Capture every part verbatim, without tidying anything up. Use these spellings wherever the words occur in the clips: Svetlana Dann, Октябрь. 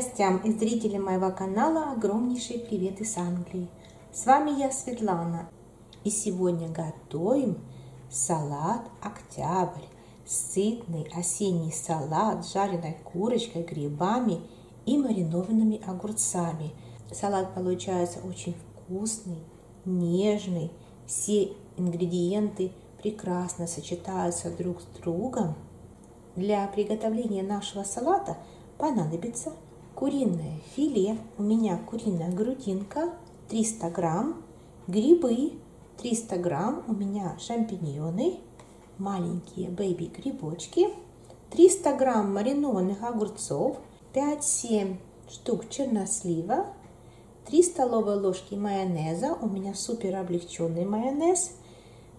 гостям и зрителям моего канала огромнейший привет из Англии. С вами я, Светлана, и сегодня готовим салат «Октябрь». Сытный осенний салат с жареной курочкой, грибами и маринованными огурцами. Салат получается очень вкусный, нежный. Все ингредиенты прекрасно сочетаются друг с другом. Для приготовления нашего салата понадобится куриное филе. У меня куриная грудинка триста грамм, грибы триста грамм, у меня шампиньоны, маленькие бэби грибочки, триста грамм маринованных огурцов, пять-семь штук чернослива, три столовые ложки майонеза, у меня супер облегченный майонез,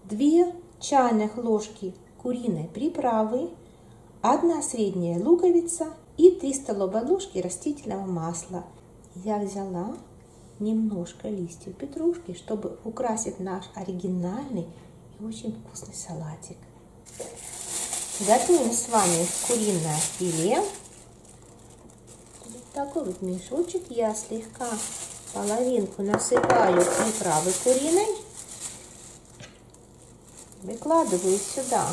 две чайных ложки куриной приправы, одна средняя луковица и три столовые ложки растительного масла. Я взяла немножко листьев петрушки, чтобы украсить наш оригинальный и очень вкусный салатик. Готовим с вами куриное филе. В такой вот мешочек я слегка половинку насыпаю приправы куриной, выкладываю сюда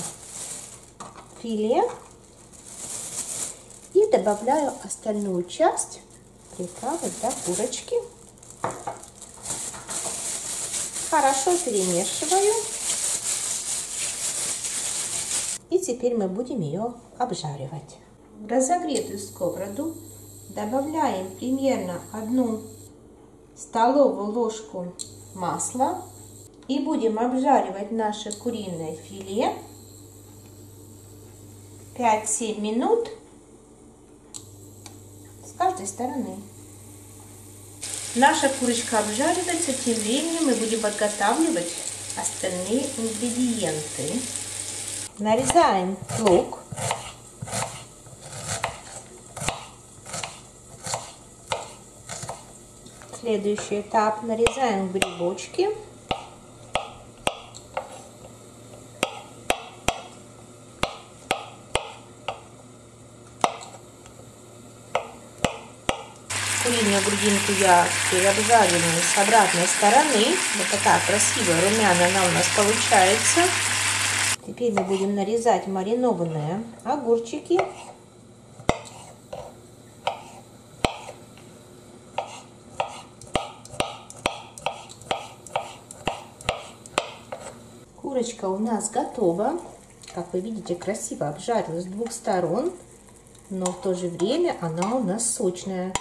филе и добавляю остальную часть приправы для курочки. Хорошо перемешиваю. И теперь мы будем ее обжаривать. В разогретую сковороду добавляем примерно одну столовую ложку масла и будем обжаривать наше куриное филе пять-семь минут с каждой стороны. Наша курочка обжаривается, тем временем мы будем подготавливать остальные ингредиенты. Нарезаем лук, следующий этап, нарезаем грибочки. Куриную грудинку я переобжариваю с обратной стороны. Вот такая красивая румяная она у нас получается. Теперь мы будем нарезать маринованные огурчики. Курочка у нас готова. Как вы видите, красиво обжарилась с двух сторон, но в то же время она у нас сочная.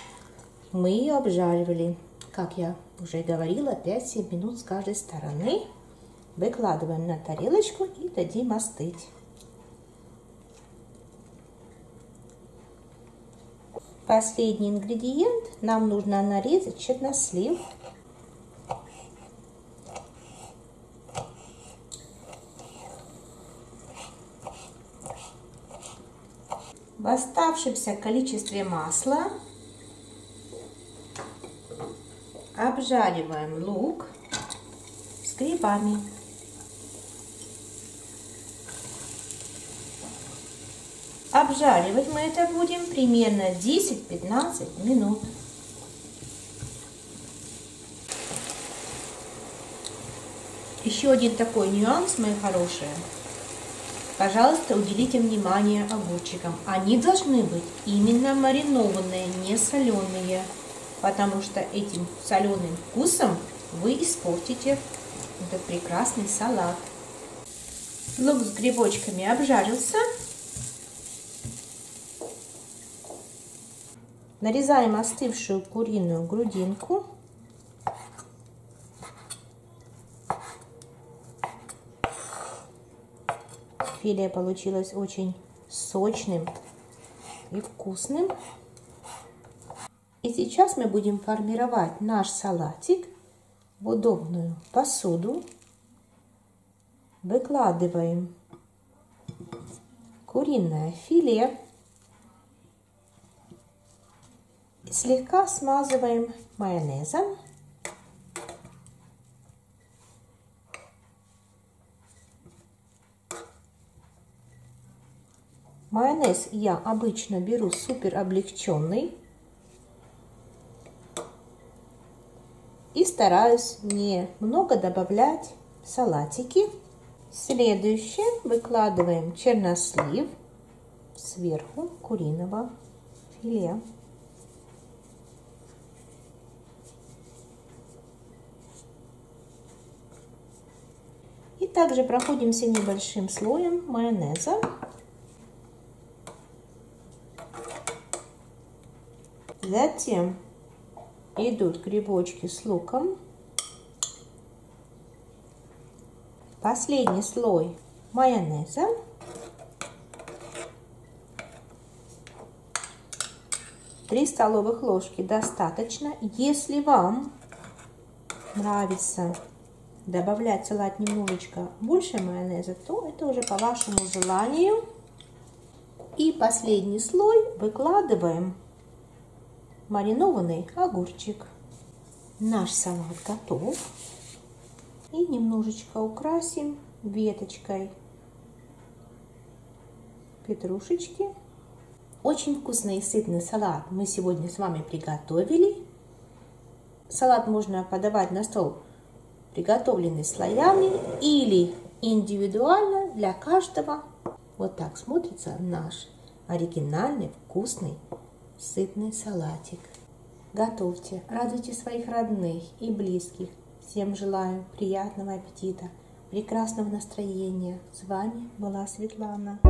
Мы ее обжаривали, как я уже говорила, пять-семь минут с каждой стороны. Выкладываем на тарелочку и дадим остыть. Последний ингредиент. Нам нужно нарезать чернослив. В оставшемся количестве масла обжариваем лук с грибами. Обжаривать мы это будем примерно десять-пятнадцать минут. Еще один такой нюанс, мои хорошие. Пожалуйста, уделите внимание огурчикам. Они должны быть именно маринованные, не соленые, потому что этим соленым вкусом вы испортите этот прекрасный салат. Лук с грибочками обжарился. Нарезаем остывшую куриную грудинку. Филе получилось очень сочным и вкусным. И сейчас мы будем формировать наш салатик в удобную посуду. Выкладываем куриное филе. Слегка смазываем майонезом. Майонез я обычно беру супер облегченный. и стараюсь немного добавлять салатики. Следующее выкладываем чернослив сверху куриного филе. И также проходимся небольшим слоем майонеза. Затем идут грибочки с луком. Последний слой майонеза. три столовых ложки достаточно. Если вам нравится добавлять в салат немножечко больше майонеза, то это уже по вашему желанию. И последний слой выкладываем маринованный огурчик. Наш салат готов. И немножечко украсим веточкой петрушечки. Очень вкусный и сытный салат мы сегодня с вами приготовили. Салат можно подавать на стол, приготовленный слоями или индивидуально для каждого. Вот так смотрится наш оригинальный, вкусный, сытный салатик. Готовьте, радуйте своих родных и близких. Всем желаю приятного аппетита, прекрасного настроения. С вами была Светлана.